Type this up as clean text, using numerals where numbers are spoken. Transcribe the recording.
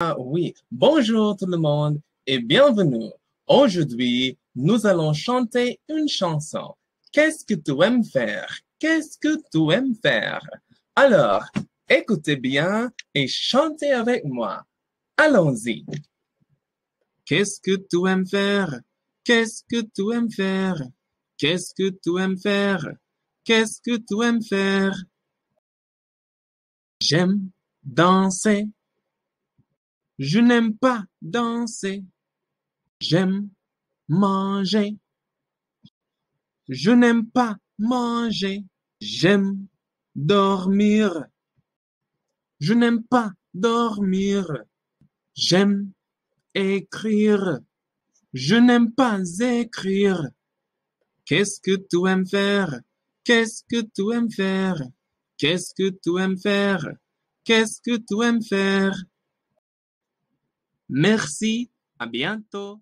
Ah oui, bonjour tout le monde et bienvenue. Aujourd'hui, nous allons chanter une chanson. Qu'est-ce que tu aimes faire? Qu'est-ce que tu aimes faire? Alors, écoutez bien et chantez avec moi. Allons-y. Qu'est-ce que tu aimes faire? Qu'est-ce que tu aimes faire? Qu'est-ce que tu aimes faire? Qu'est-ce que tu aimes faire? J'aime danser. Je n'aime pas danser. J'aime manger. Je n'aime pas manger. J'aime dormir. Je n'aime pas dormir. J'aime écrire. Je n'aime pas écrire. Qu'est-ce que tu aimes faire? Qu'est-ce que tu aimes faire? Qu'est-ce que tu aimes faire? Qu'est-ce que tu aimes faire? Merci, à bientôt.